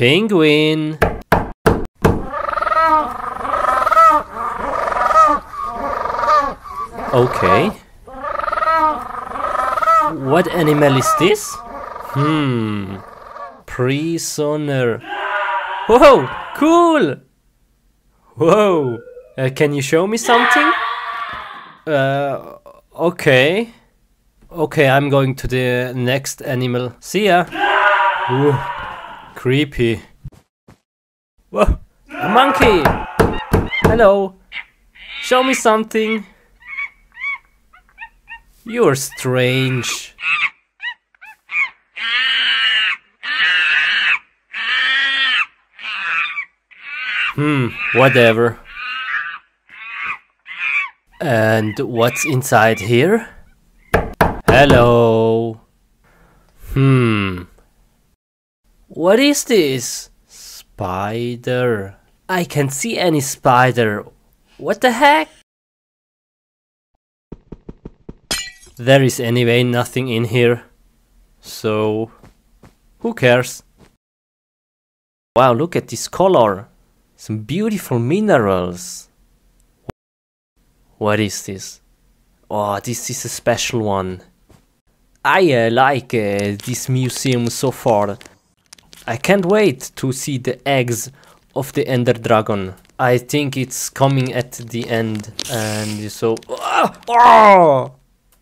Penguin. Okay. What animal is this? Prisoner. Whoa, cool! Whoa, can you show me something? Okay. Okay, I'm going to the next animal. See ya! Ooh, creepy. Whoa, a monkey! Hello! Show me something! You're strange. Whatever. And what's inside here? Hello. What is this? Spider. I can't see any spider. What the heck? There is anyway nothing in here, so who cares? Wow, look at this color. Some beautiful minerals. What is this? Oh, this is a special one. I like this museum so far. I can't wait to see the eggs of the Ender dragon. I think it's coming at the end, and so... Oh!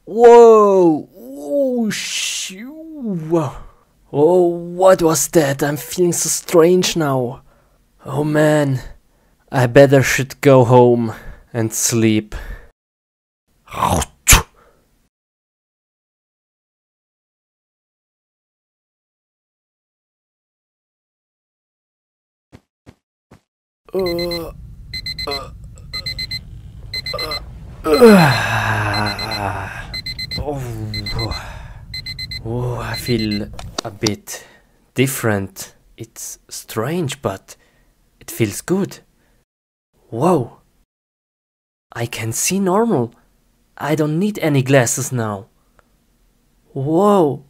Whoa! Oh, shoo! Oh, what was that? I'm feeling so strange now. Oh man, I better should go home and sleep. Oh, I feel a bit different. It's strange, but it feels good. Whoa! I can see normal. I don't need any glasses now. Whoa!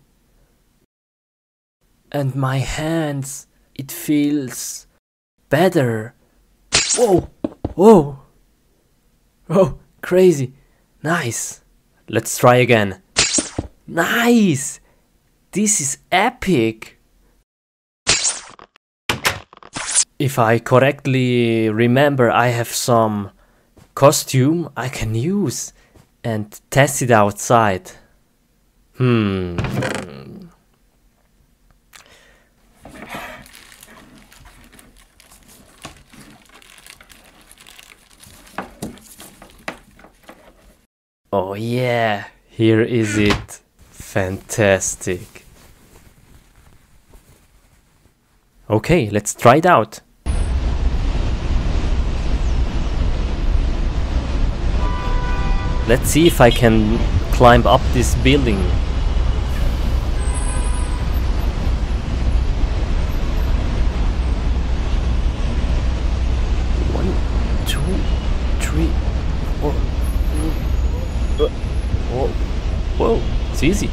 And my hands, it feels better. Whoa! Whoa! Oh, crazy! Nice! Let's try again. Nice! This is epic! If I correctly remember, I have some costume I can use and test it outside. Oh yeah, here is it. Fantastic. Okay, let's try it out. Let's see if I can climb up this building. It's easy.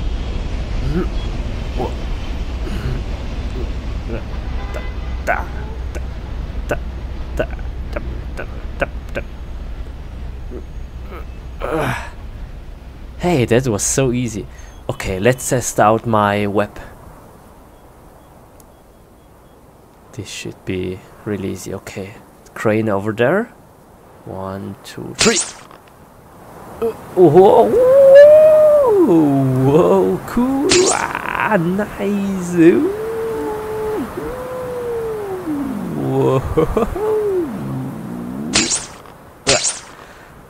Hey, that was so easy. Okay, let's test out my web. This should be really easy. Okay, crane over there. 1, 2, 3. Whoa, cool, nice,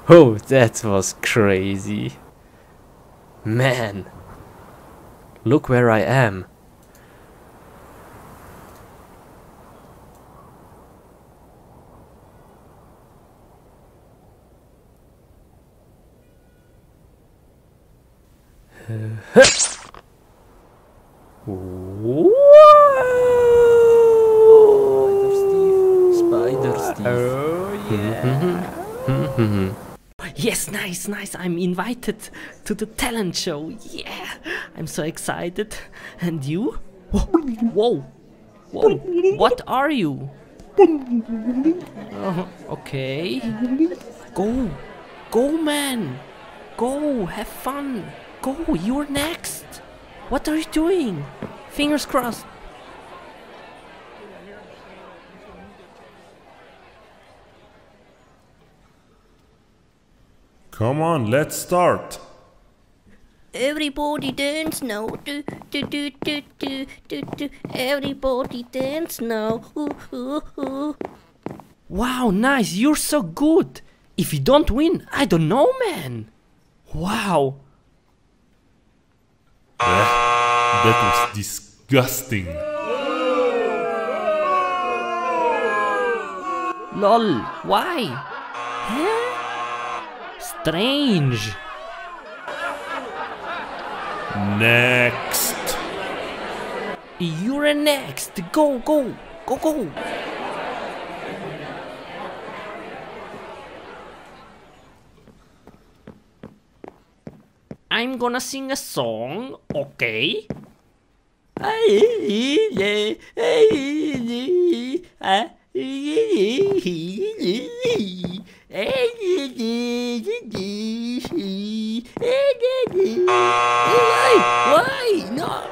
oh, that was crazy, man, look where I am. Spider Steve. Oh yeah. Yes, nice. I'm invited to the talent show. Yeah, I'm so excited. And you? Whoa, Whoa, what are you? Okay. Go. Go, man. Go. Have fun. Go. You're next. What are you doing? Fingers crossed. Come on, let's start. Everybody dance now. Do, do, do, do, do, do, do. Everybody dance now. Ooh, ooh, ooh. Wow, nice. You're so good. If you don't win, I don't know, man. Wow. That was disgusting. Lol, why? Huh? Strange. Next. You're next. Go, go, go, go. I'm gonna sing a song, okay? Why? No!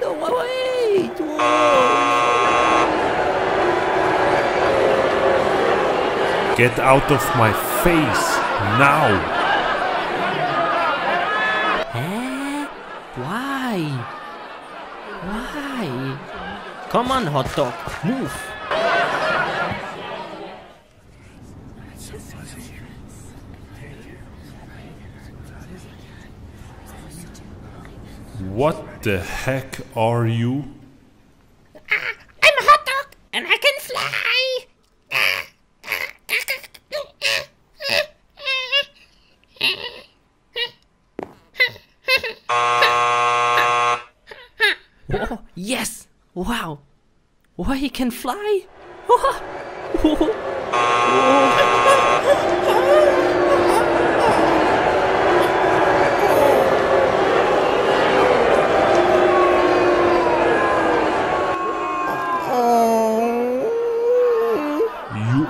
No, wait! Whoa. Get out of my face now! Why? Come on, hot dog, move! What the heck are you? I'm a hot dog and I can fly! Oh, yes! Wow! Why he can fly? You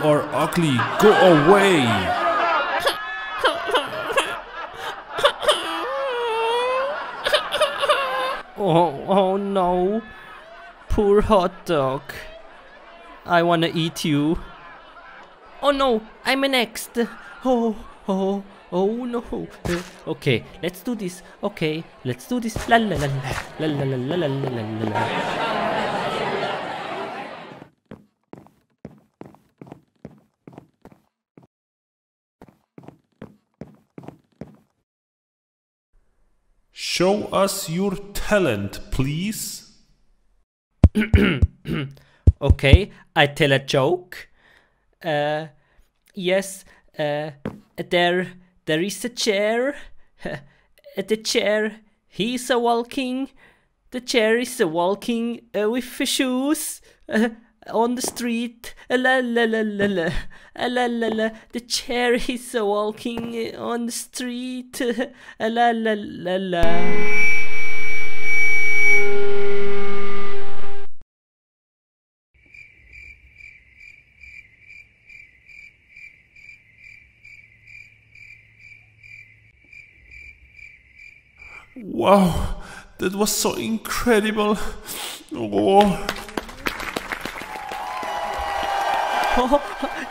are ugly! Go away! Oh no, poor hot dog. I wanna eat you. Oh no, I'm next. Oh no. Okay, let's do this. Okay, let's do this. La la la la la la la la la. Show us your talent, please. Okay, I tell a joke. Yes, there is a chair. The chair, he's a walking. The chair is a walking with shoes on the street. La la la la la. La la la, the chair is walking on the street. La la la la. Wow, that was so incredible. Oh. Oh,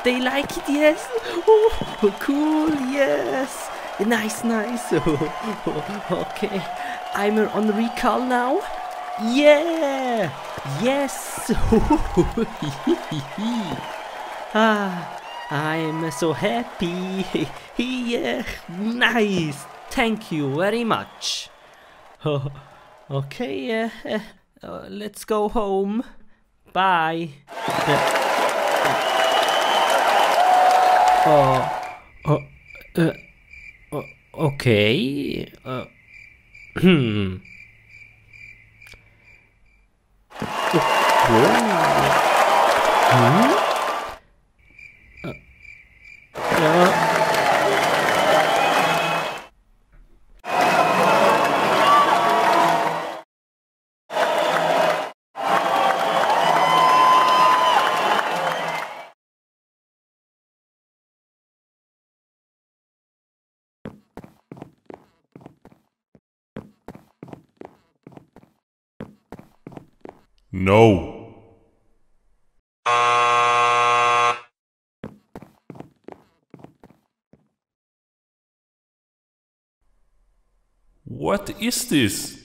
they like it, yes. Oh, cool, yes. Nice, nice. Oh, okay, I'm on recall now. Yeah, yes. Ah, I'm so happy. Yeah, nice. Thank you very much. Oh, okay, let's go home. Bye. Okay. No. What is this?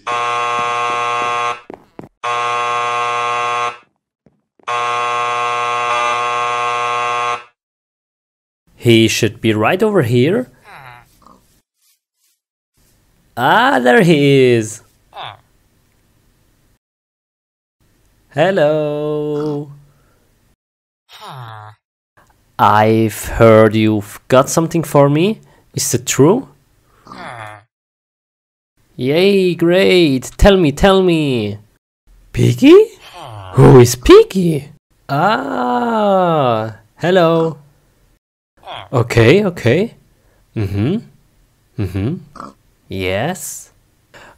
He should be right over here. Ah, there he is. Hello. I've heard you've got something for me. Is it true? Yay, great. Tell me. Piggy? Who is Piggy? Ah, hello. Okay. Yes.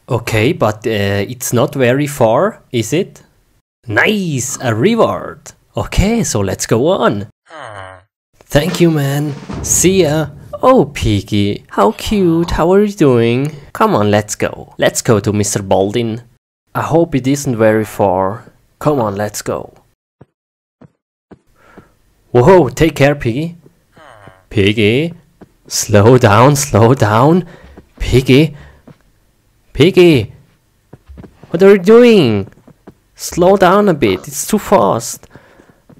Okay, but it's not very far, is it? Nice, a reward. Okay, so let's go on. Thank you, man. See ya. Oh, Piggy, how cute. How are you doing? Come on, let's go. Let's go to Mr. Baldin. I hope it isn't very far. Come on, let's go. Whoa, take care, Piggy. Piggy, slow down. Piggy, what are you doing? Slow down a bit, it's too fast.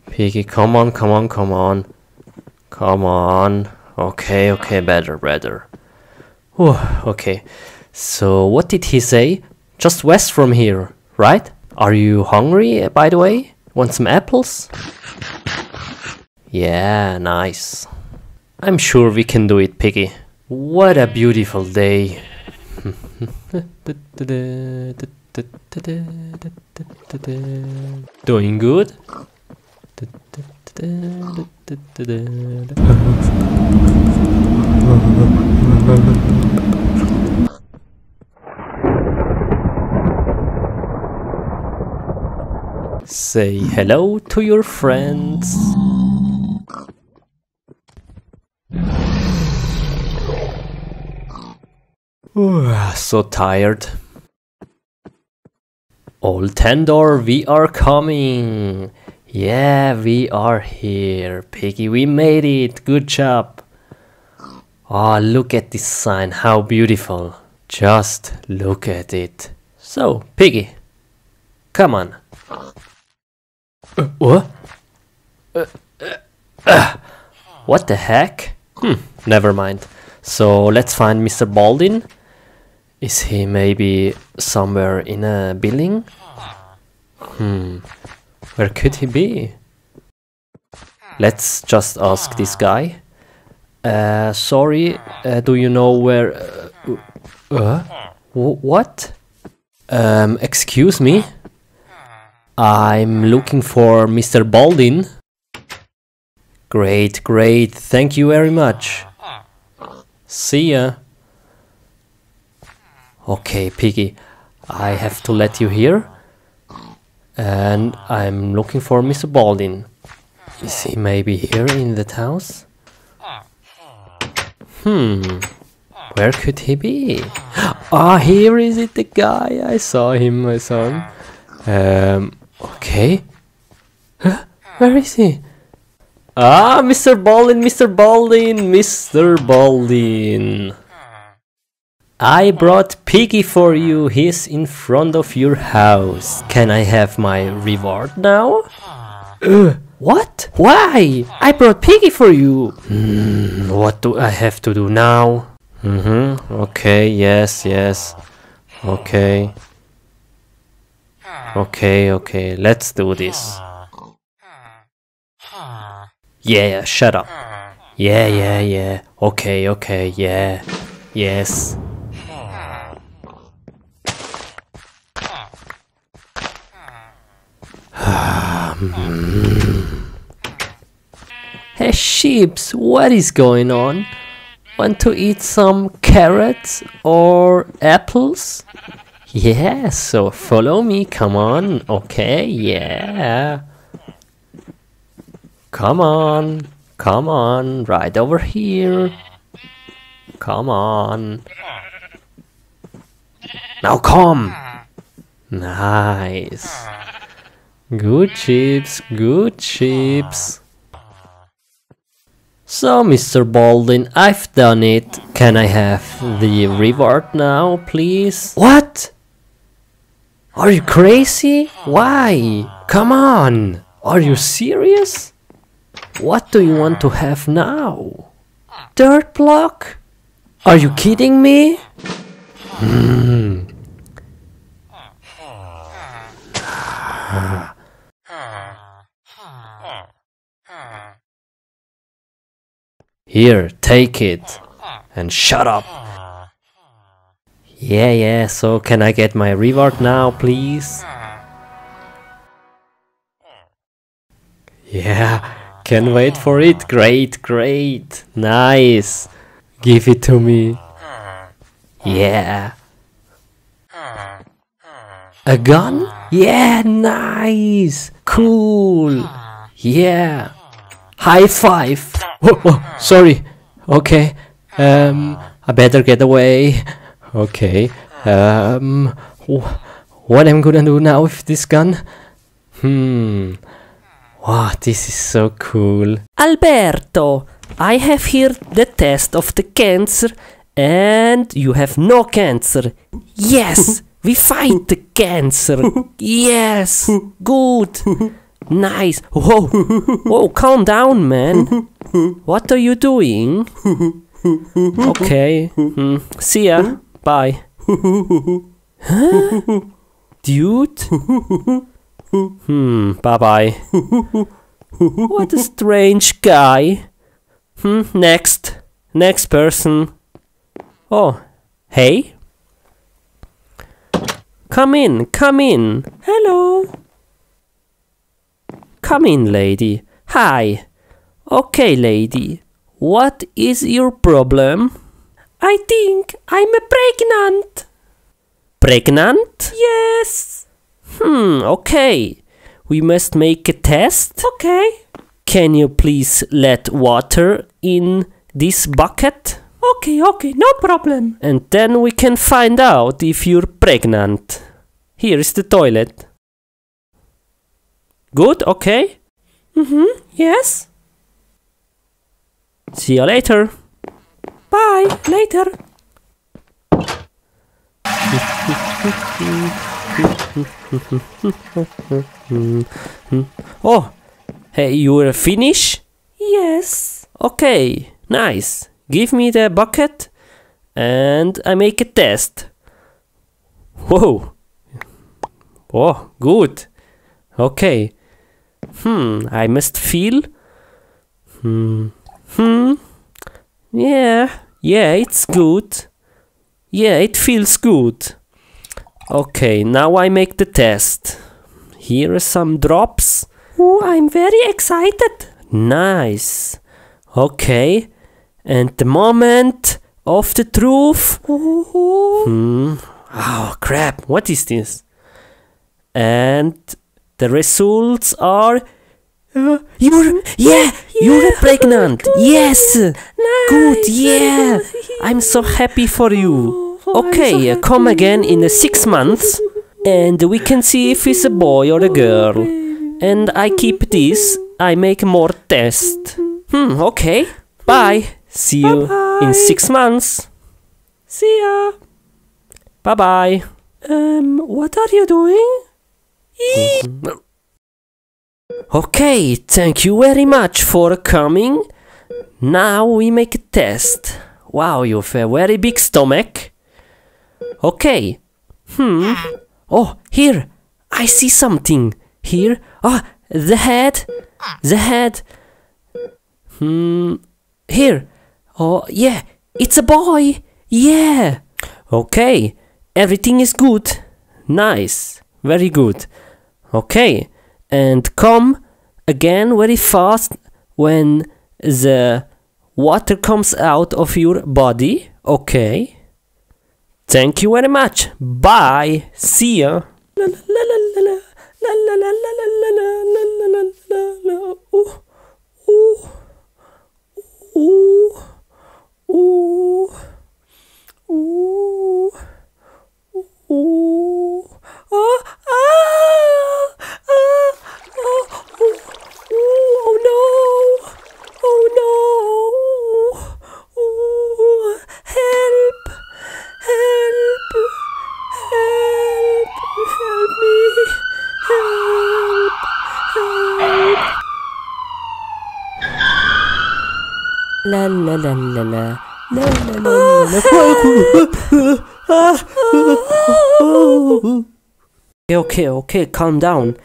Piggy, come on. Okay, better. Whew, okay, so what did he say? Just west from here, right? Are you hungry, by the way? Want some apples? Yeah, nice. I'm sure we can do it, Piggy. What a beautiful day. Doing good? Say hello to your friends. So tired. Old Tendor, we are coming. Yeah, we are here. Piggy, we made it. Good job. Ah, oh, look at this sign. How beautiful. Just look at it. So, Piggy, come on. What? What the heck? Never mind. So, let's find Mr. Baldin. Is he maybe somewhere in a building? Where could he be? Let's just ask this guy. Sorry, do you know where... what? Excuse me? I'm looking for Mr. Baldin. Great, thank you very much. See ya. Okay, Piggy, I have to let you here. And I'm looking for Mr. Baldin. Is he maybe here in that house? Where could he be? Ah, here is it, the guy. I saw him. Okay. Huh? Where is he? Ah, Mr. Baldin. I brought Piggy for you. He's in front of your house. Can I have my reward now? What? Why? I brought Piggy for you. What do I have to do now? Okay, yes. Okay, let's do this. Yeah, shut up. Yeah. Okay, yeah. Yes. Hey, sheeps, what is going on? Want to eat some carrots or apples? Yeah, so follow me, come on. Okay, yeah. Come on, right over here. Come on. Now come. Nice. Good chips, good chips. So, Mr. Baldin, I've done it. Can I have the reward now, please? What? Are you crazy? Why? Come on! Are you serious? What do you want to have now? Dirt block? Are you kidding me? Here, take it. And shut up. Yeah, so can I get my reward now, please? Yeah, can wait for it. Great. Nice. Give it to me. Yeah. A gun? Yeah, nice. Cool. Yeah. High five. Whoa, sorry. Okay. I better get away. Okay. What I'm gonna do now with this gun? Wow, this is so cool. Alberto, I have here the test of the cancer and you have no cancer. Yes, we fight the cancer. Yes, good. Nice. Whoa, calm down, man. What are you doing? Okay. See ya. Bye. Huh? Dude? Bye-bye. What a strange guy. Next person. Oh, hey. Come in. Hello. Come in, lady. Hi. Okay, lady. What is your problem? I think I'm pregnant. Pregnant? Yes. Okay. We must make a test. Okay. Can you please let water in this bucket? Okay, no problem. And then we can find out if you're pregnant. Here is the toilet. Good, okay? Yes. See you later. Bye, later. Oh, hey, you're Finnish? Yes. Okay, nice. Give me the bucket and I make a test. Whoa. Oh, good. Okay. I must feel. Yeah, it's good. Yeah, it feels good. Okay, now I make the test. Here are some drops. Oh, I'm very excited. Nice. Okay. And the moment of the truth. Oh, crap. What is this? And the results are... You're pregnant. Good. Yes. Nice. Good. Yeah. I'm so happy for you. Okay, come again in 6 months and we can see if it's a boy or a girl. And I keep this. I make more tests. Okay. Bye. See you in 6 months. See ya. Bye-bye. What are you doing? Okay, thank you very much for coming. Now we make a test. Wow, you have a very big stomach. Okay. Oh, here. I see something. Here. Oh, the head. Here. Oh, yeah. It's a boy. Yeah. Okay. Everything is good. Nice. Very good. Okay. And come again very fast when the water comes out of your body. Okay. Thank you very much. Bye. See ya. La la la la la la la la la. Okay, calm down.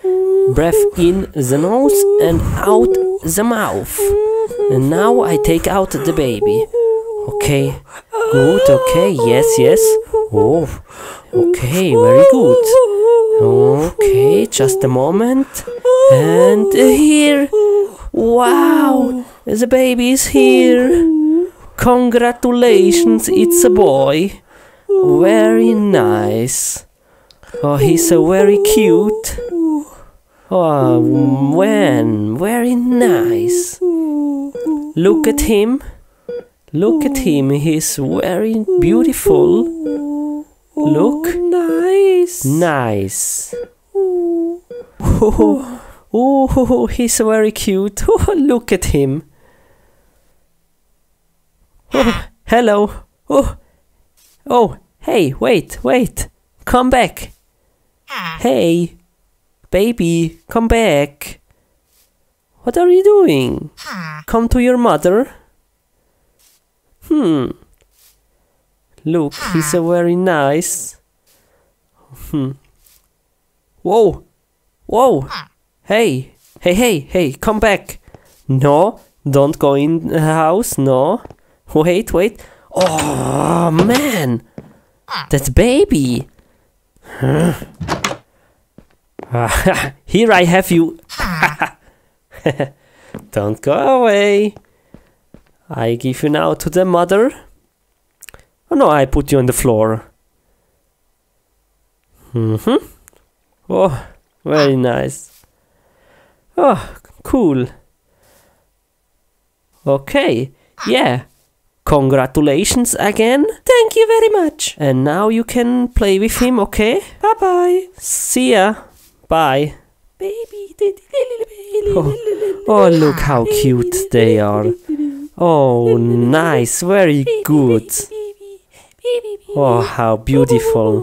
Breath in the nose and out the mouth. And now I take out the baby. Okay, good, okay, yes. Oh, okay, very good. Okay, just a moment. And here. Wow, the baby is here. Congratulations, it's a boy. Very nice. Oh, he's so very cute. Oh, man, very nice. Look at him. Look at him. He's very beautiful. Look. Nice. Oh, he's very cute. Oh, look at him. Oh, hello. Oh, hey, wait. Come back. Hey, baby, come back. What are you doing? Come to your mother. Look, he's so very nice. Whoa. Hey, come back. No, don't go in the house, no. Wait. Oh, man. That baby. Here I have you. Don't go away. I give you now to the mother. Oh no, I put you on the floor. Oh, very nice. Oh, cool. Okay, yeah. Congratulations again. Thank you very much. And now you can play with him, okay? Bye-bye. See ya. Bye. Baby. Oh, look how cute they are. Oh, nice. Very good. Oh, how beautiful.